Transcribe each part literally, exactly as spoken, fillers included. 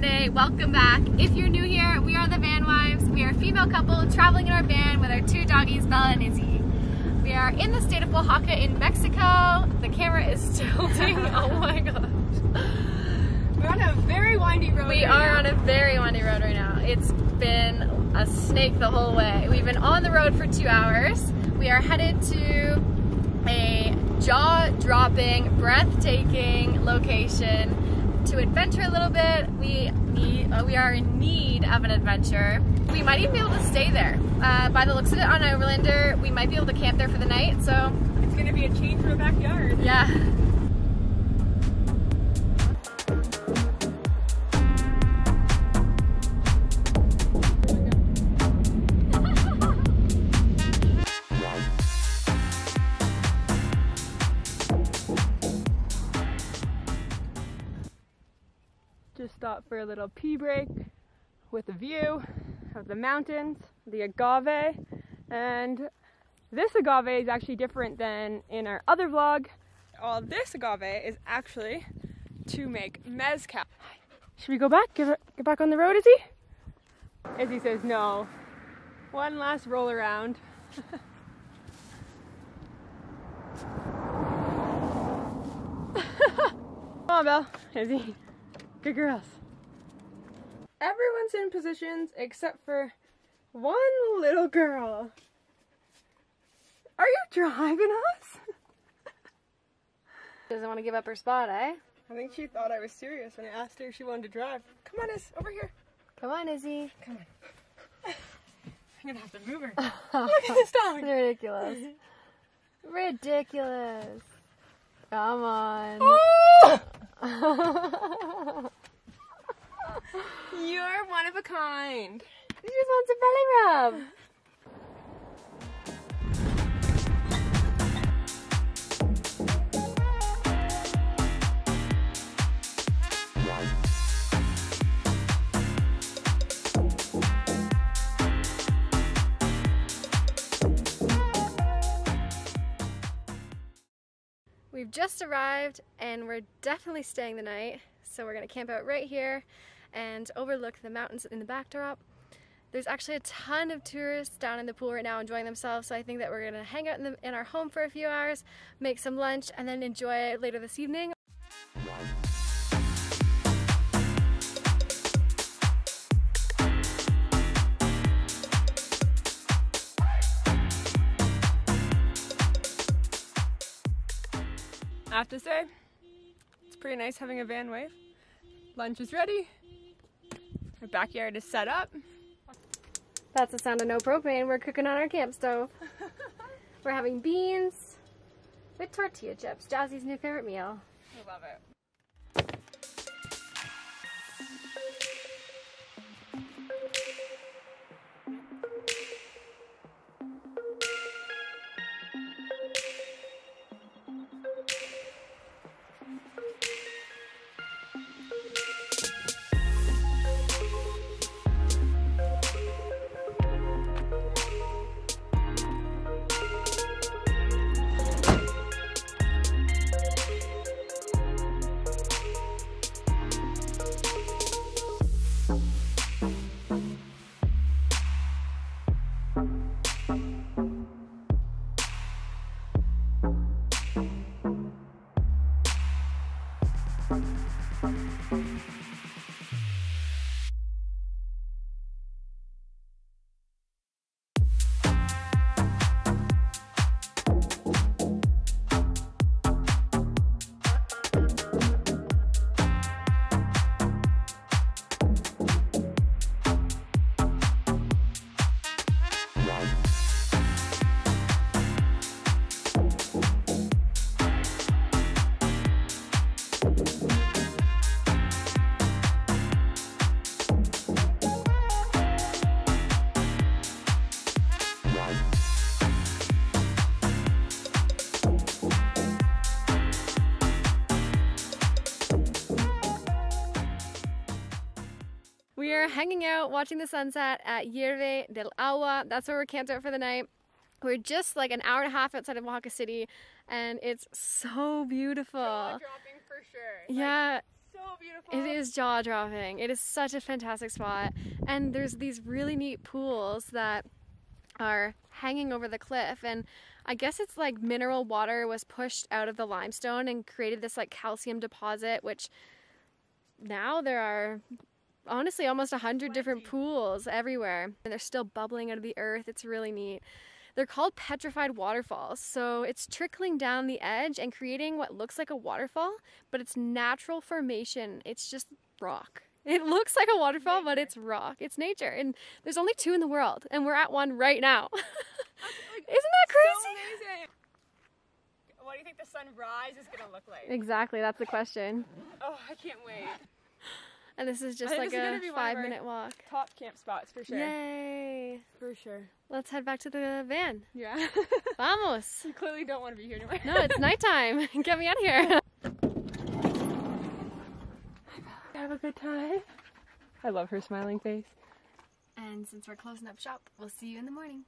Sunday. Welcome back. If you're new here, we are the Van Wives. We are a female couple traveling in our van with our two doggies, Bella and Izzy. We are in the state of Oaxaca in Mexico. The camera is tilting. Oh my gosh. We're on a very windy road. We right are now. on a very windy road right now. It's been a snake the whole way. We've been on the road for two hours. We are headed to a jaw-dropping, breathtaking location to adventure a little bit. We need, uh, we are in need of an adventure. We might even be able to stay there. Uh, by the looks of it on Overlander, we might be able to camp there for the night, so. It's gonna be a change from a backyard. Yeah. Just stopped for a little pee break with a view of the mountains, the agave, and this agave is actually different than in our other vlog. All this agave is actually to make mezcal. Should we go back? Get, get back on the road, Izzy? Izzy says no. One last roll around. Come on, Belle. Izzy. Good girls. Everyone's in positions except for one little girl. Are you driving us? She doesn't want to give up her spot, eh? I think she thought I was serious when I asked her if she wanted to drive. Come on, Izzy, over here. Come on, Izzy. Come on. I'm gonna have to move her. Look at this dog. Ridiculous. Ridiculous. Come on. Oh! You're one of a kind. She just wants a belly rub. We've just arrived and we're definitely staying the night, so we're gonna camp out right here and overlook the mountains in the backdrop. There's actually a ton of tourists down in the pool right now enjoying themselves, so I think that we're gonna hang out in, the, in our home for a few hours, make some lunch, and then enjoy it later this evening. I have to say, it's pretty nice having a van wife. Lunch is ready. Our backyard is set up. That's the sound of no propane. We're cooking on our camp stove. We're having beans with tortilla chips. Jazzy's new favorite meal. I love it. We are hanging out, watching the sunset at Hierve El Agua. That's where we're camped out for the night. We're just like an hour and a half outside of Oaxaca City, and it's so beautiful. Jaw dropping for sure. Yeah. Like, so so beautiful. It is jaw-dropping. It is such a fantastic spot. And there's these really neat pools that are hanging over the cliff, and I guess it's like mineral water was pushed out of the limestone and created this like calcium deposit, which now there are honestly almost a hundred different pools everywhere, and they're still bubbling out of the earth. It's really neat. They're called petrified waterfalls, so it's trickling down the edge and creating what looks like a waterfall, but it's natural formation. It's just rock. It looks like a waterfall, nature. But it's rock. It's nature. And there's only two in the world, and we're at one right now. Like, isn't that crazy? So amazing. What do you think the sunrise is going to look like? Exactly. That's the question. Oh, I can't wait. And this is just like a five-minute walk. Top camp spots for sure. Yay. For sure. Let's head back to the van. Yeah. Vamos. You clearly don't want to be here anymore. No, it's nighttime. Get me out of here. Have a good time. I love her smiling face. And since we're closing up shop, we'll see you in the morning.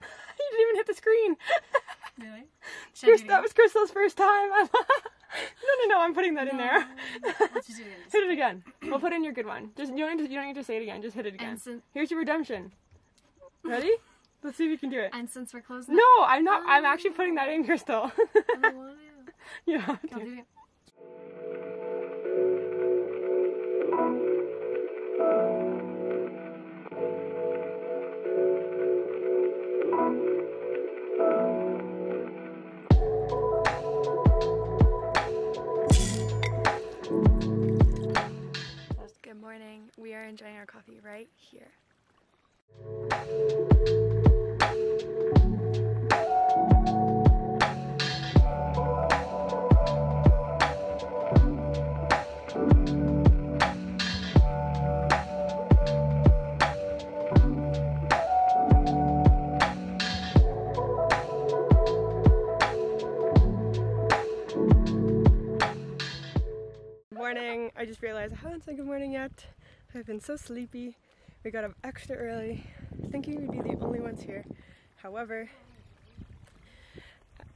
You didn't even hit the screen. Really? Chris, that was Crystal's first time. no, no, no. I'm putting that no, in there. No, no, no. Just hit it again. We'll put in your good one. Just you don't need to, you don't need to say it again. Just hit it again. Since... Here's your redemption. Ready? Let's see if you can do it. And since we're closing. No, up... I'm not. Oh, I'm actually putting that in, Crystal. I want to. You have to. I'll do it. Good morning. We are enjoying our coffee right here. I just realized I haven't said good morning yet. I've been so sleepy. We got up extra early, thinking we'd be the only ones here. However,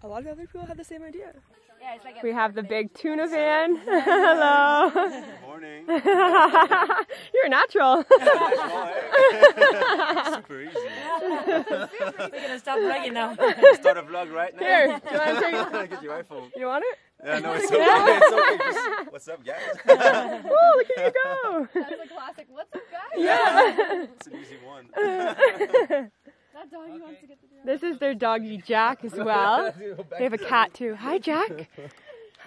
a lot of other people had the same idea. Yeah, it's like we have the big tuna van. Hello. Good morning. You're a natural. Super easy. We're gonna stop vlogging now. Start a vlog right now. Here, do you want to take it? Get your iPhone. You want it? Yeah, no, it's okay. It's okay. Just, what's up, guys? Whoa, look at you go! That's a classic. What's up, guys? Yeah. It's an easy one. That doggy okay. wants to get the dog. This is their doggy Jack as well. They have a cat too. Hi, Jack.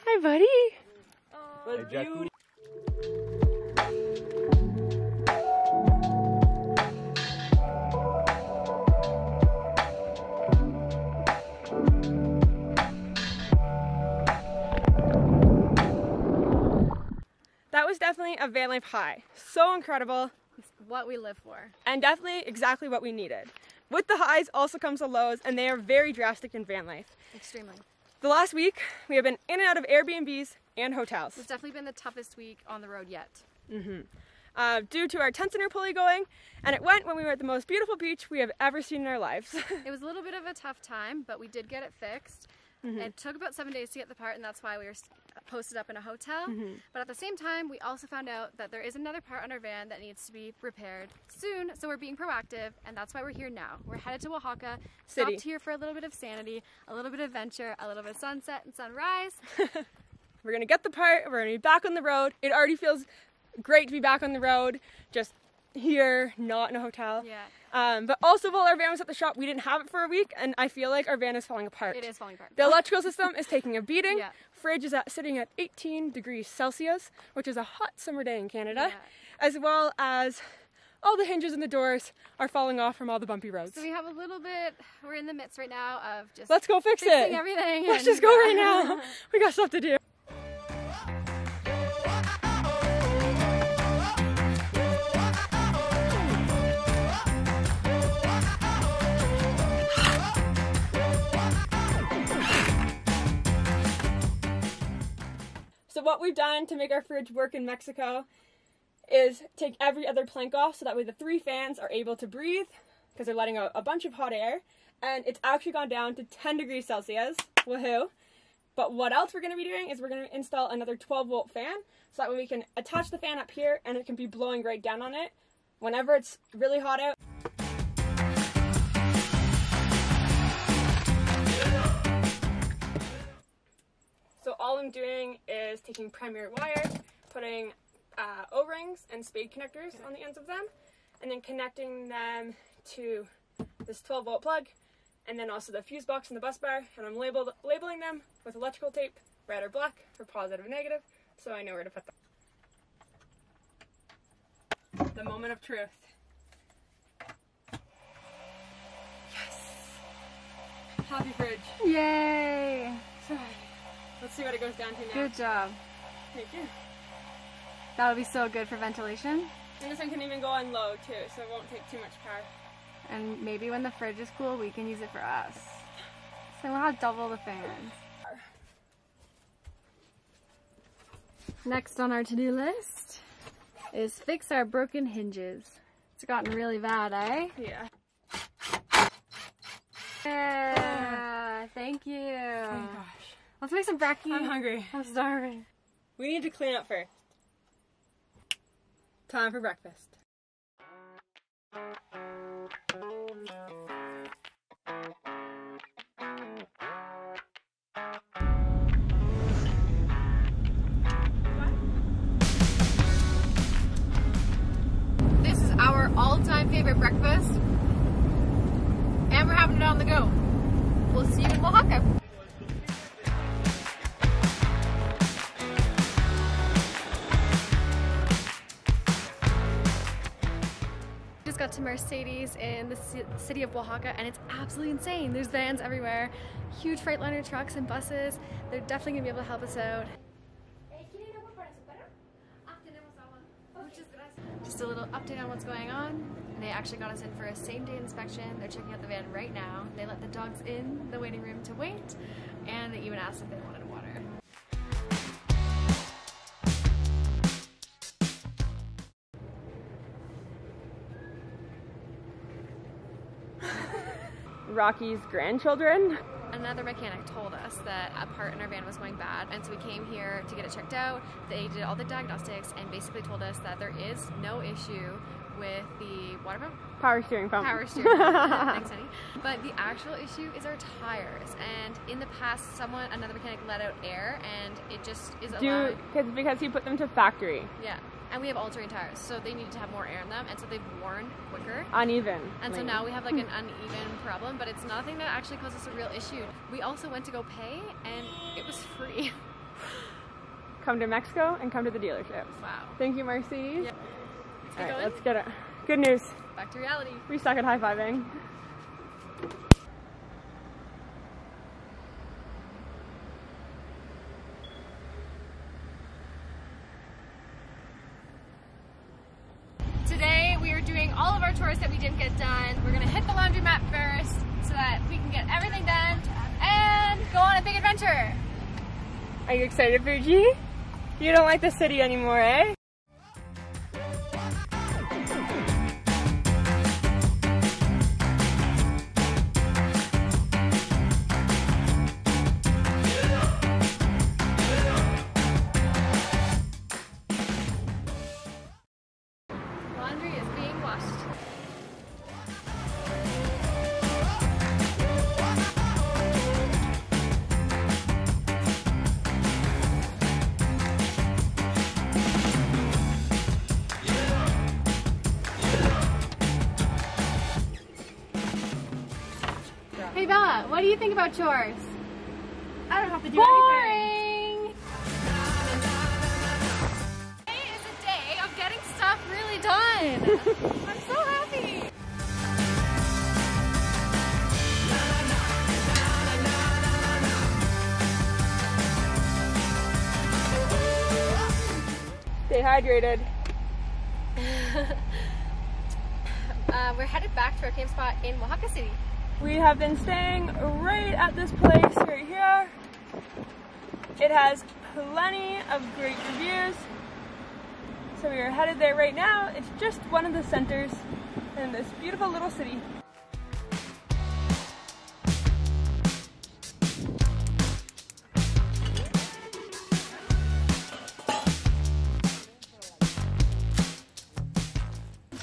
Hi, buddy. Hi, Jack. That was definitely a van life high. So incredible. It's what we live for. And definitely exactly what we needed. With the highs also comes the lows, and they are very drastic in van life. Extremely. The last week, we have been in and out of Airbnbs and hotels. It's definitely been the toughest week on the road yet. Mm-hmm. Uh, due to our tent interpulley going, and it went when we were at the most beautiful beach we have ever seen in our lives. It was a little bit of a tough time, but we did get it fixed. Mm-hmm. It took about seven days to get the part, and that's why we were posted up in a hotel. Mm-hmm. But at the same time, we also found out that there is another part on our van that needs to be repaired soon, so we're being proactive, and that's why we're here now. We're headed to Oaxaca, stopped here for a little bit of sanity, a little bit of adventure, a little bit of sunset and sunrise. We're going to get the part, we're going to be back on the road. It already feels great to be back on the road, just here, not in a hotel. Yeah. Um, but also while our van was at the shop, we didn't have it for a week, and I feel like our van is falling apart. It is falling apart. The electrical system is taking a beating. Yeah. Fridge is at, sitting at eighteen degrees Celsius, which is a hot summer day in Canada, yeah. As well as all the hinges and the doors are falling off from all the bumpy roads. So we have a little bit, we're in the midst right now of just Let's go fix fixing it. everything. Let's just go right now. We got stuff to do. So what we've done to make our fridge work in Mexico is take every other plank off so that way the three fans are able to breathe because they're letting out a bunch of hot air, and it's actually gone down to ten degrees Celsius. Woohoo! But what else we're going to be doing is we're going to install another twelve volt fan, so that way we can attach the fan up here and it can be blowing right down on it whenever it's really hot out. So all I'm doing is taking primary wire, putting uh, O-rings and spade connectors on the ends of them, and then connecting them to this twelve volt plug, and then also the fuse box and the bus bar, and I'm labeled, labeling them with electrical tape, red or black, for positive and negative, so I know where to put them. The moment of truth. Yes! Happy fridge. Yay! Sorry. Let's see what it goes down to now. Good job. Thank you. That would be so good for ventilation. And this one can even go on low too, so it won't take too much power. And maybe when the fridge is cool, we can use it for us. So we'll have double the fans. Next on our to-do list is fix our broken hinges. It's gotten really bad, eh? Yeah. Yeah, thank you. Oh my gosh. Let's make some brekkie. I'm hungry. I'm starving. We need to clean up first. Time for breakfast. This is our all-time favorite breakfast, and we're having it on the go. We'll see you in Oaxaca. Got to Mercedes in the city of Oaxaca, and it's absolutely insane. There's vans everywhere, huge Freightliner trucks and buses. They're definitely gonna be able to help us out. Just a little update on what's going on. They actually got us in for a same-day inspection. They're checking out the van right now. They let the dogs in the waiting room to wait, and they even asked if they wanted water. Rocky's grandchildren. Another mechanic told us that a part in our van was going bad, and so we came here to get it checked out. They did all the diagnostics and basically told us that there is no issue with the water pump? Power steering pump. Power steering pump. Thanks, honey. But the actual issue is our tires, and in the past someone, another mechanic let out air, and it just is allowed. Because because he put them to factory. Yeah. And we have all-terrain tires, so they needed to have more air in them, and so they've worn quicker. Uneven. And maybe. So now we have like an uneven problem, but it's nothing that actually caused us a real issue. We also went to go pay, and it was free. Come to Mexico and come to the dealership. Wow. Thank you, Mercedes. Yeah. Let's get all right, going. Let's get it. Good news. Back to reality. We suck at high-fiving. All of our chores that we didn't get done. We're gonna hit the laundromat first so that we can get everything done and go on a big adventure. Are you excited, Fuji? You don't like the city anymore, eh? Hey Bella, what do you think about chores? I don't have to do Boring. anything. Today is a day of getting stuff really done. I'm so happy. Stay hydrated. uh, we're headed back to our camp spot in Oaxaca City. We have been staying right at this place right here. It has plenty of great reviews. So we are headed there right now. It's just one of the centers in this beautiful little city.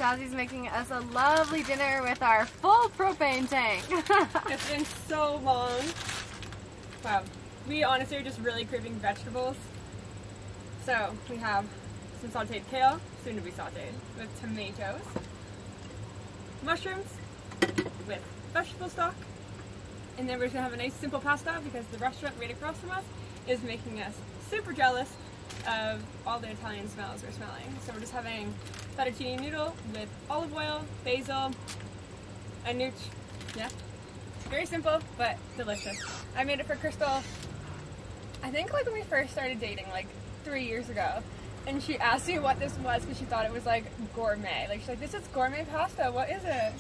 Jazzy's making us a lovely dinner with our full propane tank. It's been so long. Wow. We honestly are just really craving vegetables. So we have some sauteed kale, soon to be sauteed, with tomatoes, mushrooms, with vegetable stock, and then we're just gonna have a nice simple pasta because the restaurant right across from us is making us super jealous of all the Italian smells we're smelling. So we're just having fettuccine noodle with olive oil, basil, and nooch. Yeah, very simple but delicious. I made it for Crystal, I think like when we first started dating, like three years ago, and she asked me what this was because she thought it was like gourmet. Like she's like, this is gourmet pasta, what is it?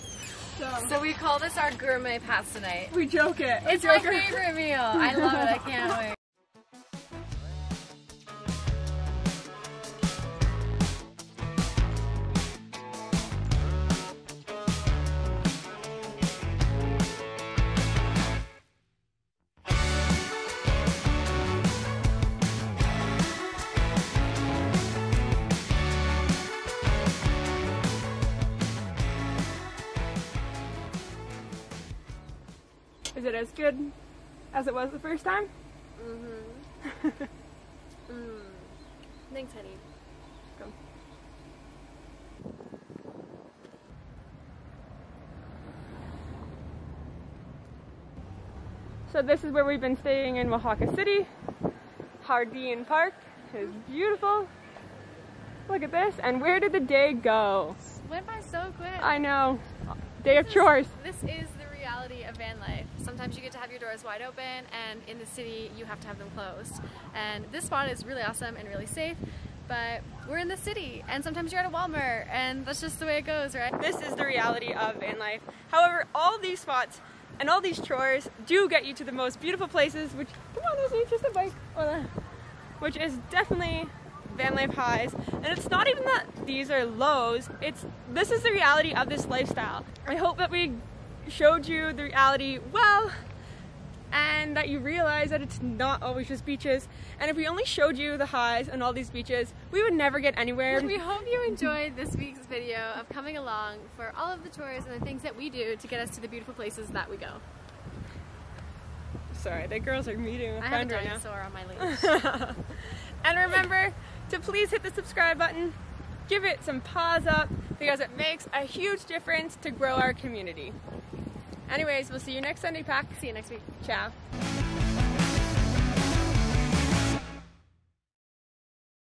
So, so we call this our gourmet pasta night. We joke it. It's my favorite meal. I love it. I can't wait. Is it as good as it was the first time? Mm-hmm. mm. Thanks, honey. Come. So this is where we've been staying in Oaxaca City. Jardine Park is beautiful. Look at this. And where did the day go? Went by so quick. I know. Day this of is, chores. This is the reality of van life. Sometimes you get to have your doors wide open, and in the city you have to have them closed. And this spot is really awesome and really safe, but we're in the city and sometimes you're at a Walmart and that's just the way it goes, right? This is the reality of van life. However, all these spots and all these chores do get you to the most beautiful places, which, come on, there's just a bike. Hola. Which is definitely van life highs, and it's not even that these are lows, it's this is the reality of this lifestyle. I hope that we showed you the reality well, and that you realize that it's not always just beaches. And if we only showed you the highs and all these beaches, we would never get anywhere. We hope you enjoyed this week's video of coming along for all of the chores and the things that we do to get us to the beautiful places that we go. Sorry, the girls are meeting with I have a dinosaur right now. on my leash. And remember to please hit the subscribe button, give it some paws up, because it makes a huge difference to grow our community. Anyways, we'll see you next Sunday, Pack. See you next week. Ciao.